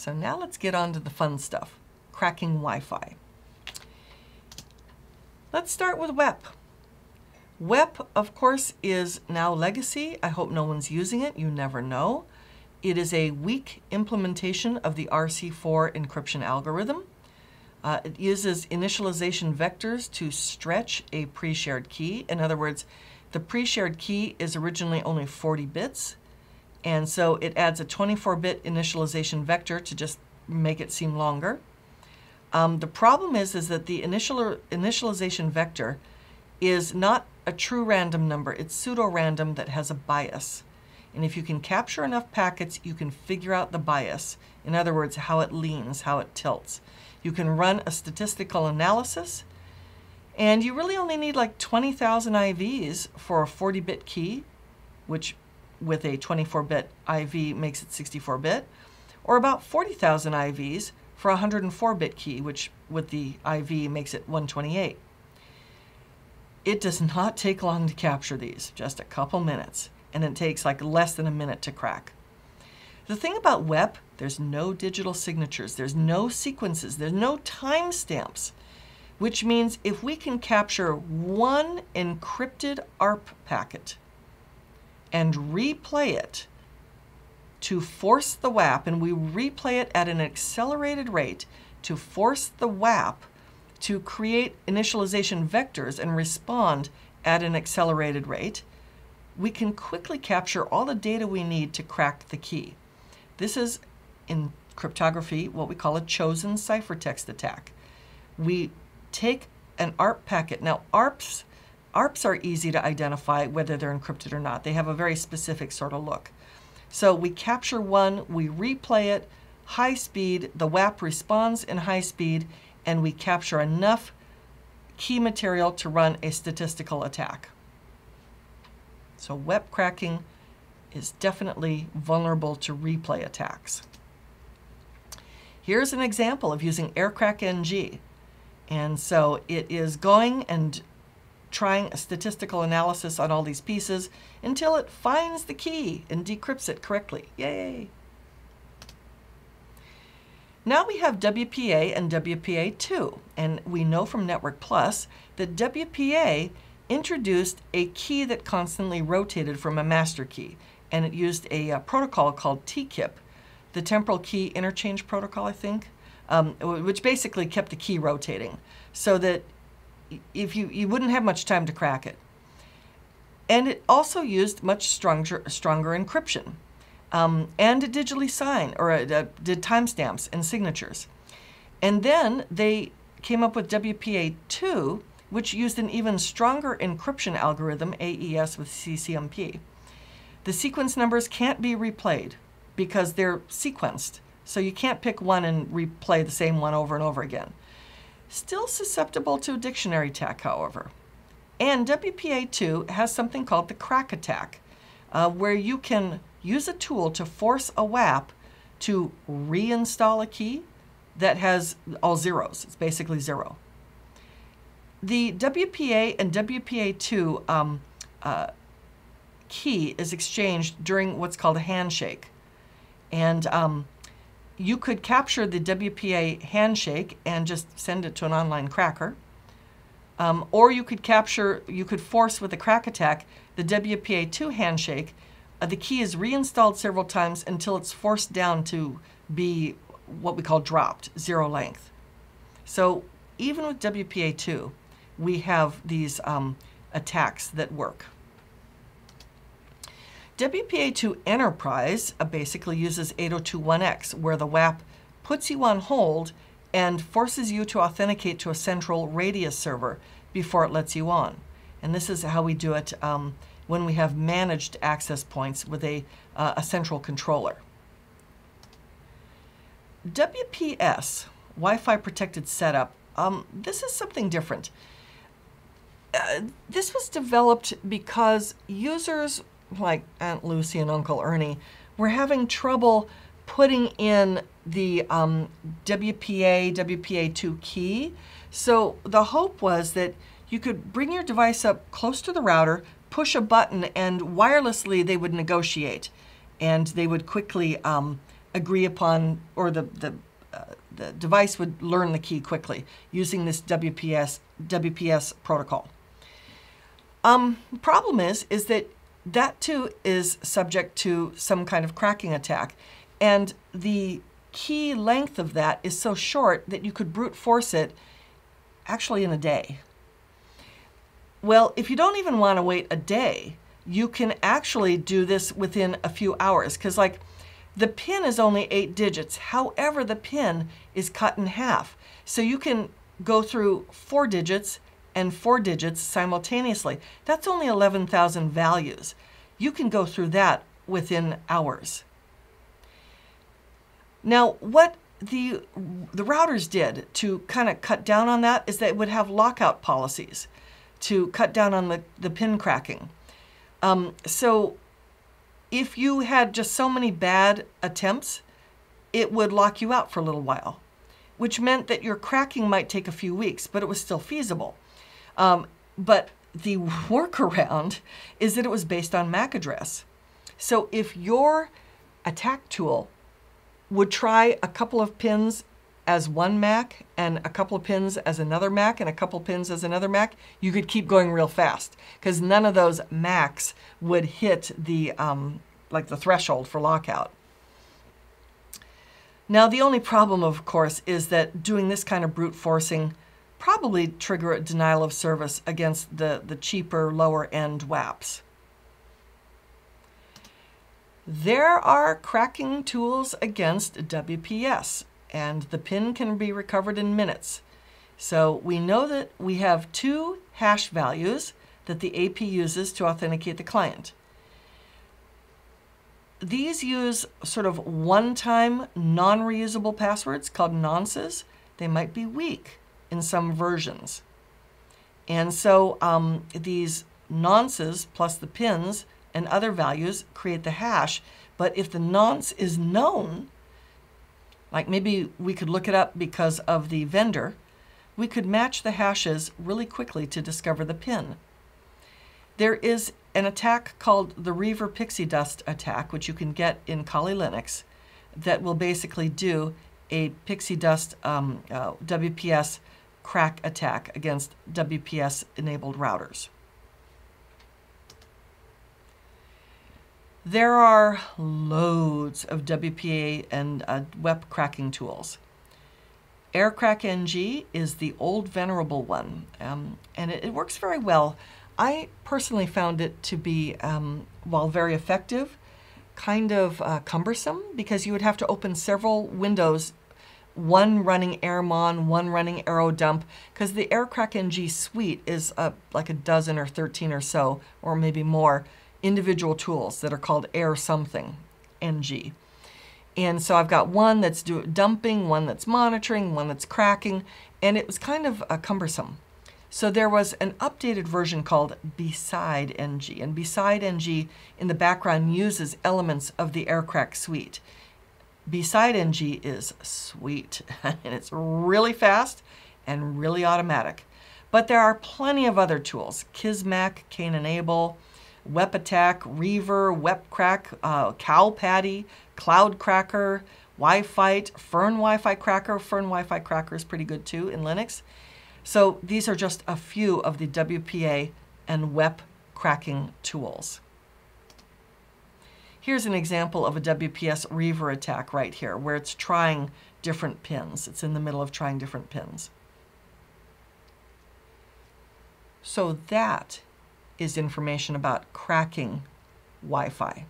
So now let's get on to the fun stuff, cracking Wi-Fi. Let's start with WEP. WEP, of course, is now legacy. I hope no one's using it. You never know. It is a weak implementation of the RC4 encryption algorithm. It uses initialization vectors to stretch a pre-shared key. In other words, the pre-shared key is originally only 40 bits, and so it adds a 24-bit initialization vector to just make it seem longer. The problem is that the initialization vector is not a true random number. It's pseudo-random that has a bias. And if you can capture enough packets, you can figure out the bias. In other words, how it leans, how it tilts. You can run a statistical analysis, and you really only need like 20,000 IVs for a 40-bit key, which with a 24-bit IV makes it 64-bit, or about 40,000 IVs for a 104-bit key, which with the IV makes it 128. It does not take long to capture these, just a couple minutes, and it takes like less than a minute to crack. The thing about WEP, there's no digital signatures, there's no sequences, there's no timestamps, which means if we can capture one encrypted ARP packet and replay it to force the WAP, and we replay it at an accelerated rate to force the WAP to create initialization vectors and respond at an accelerated rate, we can quickly capture all the data we need to crack the key. This is, in cryptography, what we call a chosen ciphertext attack. We take an ARP packet. Now, ARPs are easy to identify whether they're encrypted or not. They have a very specific sort of look. So we capture one, we replay it, high speed, the WAP responds in high speed, and we capture enough key material to run a statistical attack. So WEP cracking is definitely vulnerable to replay attacks. Here's an example of using Aircrack-ng. And so it is going and trying a statistical analysis on all these pieces until it finds the key and decrypts it correctly. Yay! Now we have WPA and WPA2, and we know from Network Plus that WPA introduced a key that constantly rotated from a master key, and it used a protocol called T-KIP, the temporal key interchange protocol, I think, which basically kept the key rotating so that if you wouldn't have much time to crack it. And it also used much stronger encryption and did timestamps and signatures. And then they came up with WPA2, which used an even stronger encryption algorithm, AES with CCMP. The sequence numbers can't be replayed because they're sequenced. So you can't pick one and replay the same one over and over again. Still susceptible to a dictionary attack, however. And WPA2 has something called the KRACK attack, where you can use a tool to force a WAP to reinstall a key that has all zeros. It's basically zero. The WPA and WPA2 key is exchanged during what's called a handshake. And you could capture the WPA handshake and just send it to an online cracker. Or you could force with a crack attack the WPA2 handshake. The key is reinstalled several times until it's forced down to be what we call dropped, zero length. So even with WPA2, we have these attacks that work. WPA2 Enterprise basically uses 802.1X, where the WAP puts you on hold and forces you to authenticate to a central RADIUS server before it lets you on. And this is how we do it when we have managed access points with a central controller. WPS, Wi-Fi Protected Setup, this is something different. This was developed because users like Aunt Lucy and Uncle Ernie were having trouble putting in the WPA, WPA2 key. So the hope was that you could bring your device up close to the router, push a button, and wirelessly they would negotiate. And they would quickly agree upon, or the device would learn the key quickly using this WPS protocol. Problem is that that too is subject to some kind of cracking attack, and the key length of that is so short that you could brute force it actually in a day. Well, if you don't even want to wait a day, you can actually do this within a few hours, because like the pin is only 8 digits. However, the pin is cut in half. So you can go through 4 digits and 4 digits simultaneously. That's only 11,000 values. You can go through that within hours. Now, what the routers did to kind of cut down on that is they would have lockout policies to cut down on the pin cracking. So if you had just so many bad attempts, it would lock you out for a little while, which meant that your cracking might take a few weeks, but it was still feasible. But the workaround is that it was based on MAC address. So if your attack tool would try a couple of pins as one MAC and a couple of pins as another MAC and a couple of pins as another MAC, you could keep going real fast because none of those MACs would hit the like the threshold for lockout. Now the only problem, of course, is that doing this kind of brute forcing probably trigger a denial of service against the cheaper lower end WAPs. There are cracking tools against WPS, and the pin can be recovered in minutes. So we know that we have 2 hash values that the AP uses to authenticate the client. These use sort of one-time non-reusable passwords called nonces. They might be weak in some versions. And so these nonces plus the pins and other values create the hash. But if the nonce is known, like maybe we could look it up because of the vendor, we could match the hashes really quickly to discover the pin. There is an attack called the Reaver Pixie Dust attack, which you can get in Kali Linux, that will basically do a Pixie Dust WPS crack attack against WPS-enabled routers. There are loads of WPA and WEP cracking tools. Aircrack-ng is the old venerable one, and it works very well. I personally found it to be, while very effective, kind of cumbersome, because you would have to open several windows, one running AirMon, one running Aerodump, because the Aircrack-ng suite is like a dozen or 13 or so, or maybe more, individual tools that are called air something, NG. And so I've got one that's dumping, one that's monitoring, one that's cracking, and it was kind of cumbersome. So there was an updated version called Besside-ng, and Besside-ng in the background uses elements of the AirCrack suite. Besside-ng is sweet, and it's really fast and really automatic. But there are plenty of other tools, Kismac, Cain and Able, Wepattack, Reaver, Wepcrack, Cow Patty, CloudCracker, WiFight, Fern Wi Fi Cracker. Fern Wi Fi Cracker is pretty good too in Linux. So these are just a few of the WPA and WEP cracking tools. Here's an example of a WPS Reaver attack right here, where it's trying different pins. It's in the middle of trying different pins. So that is information about cracking Wi-Fi.